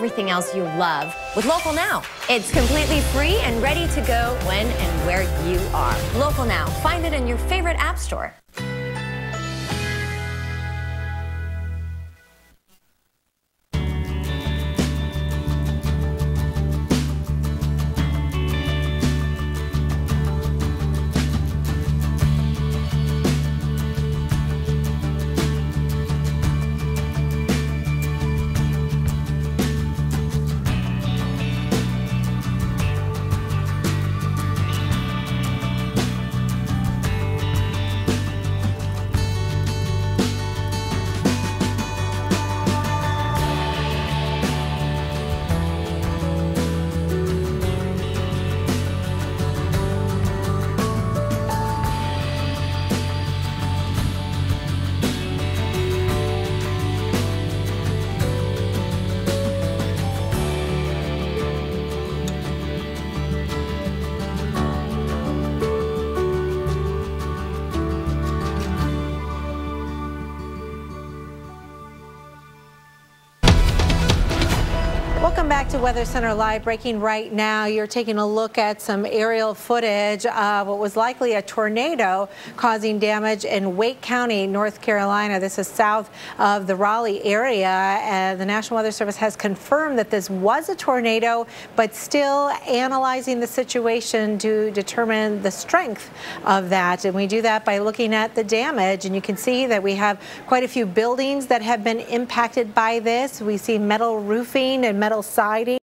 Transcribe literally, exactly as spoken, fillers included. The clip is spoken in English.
everything else you love with Local Now. It's completely free and ready to go when and where you are. Local Now. Find it in your favorite app store. Welcome back to Weather Center Live. Breaking right now, you're taking a look at some aerial footage of what was likely a tornado causing damage in Wake County, North Carolina. This is south of the Raleigh area, and the National Weather Service has confirmed that this was a tornado, but still analyzing the situation to determine the strength of that. And we do that by looking at the damage, and you can see that we have quite a few buildings that have been impacted by this. We see metal roofing and metal siding.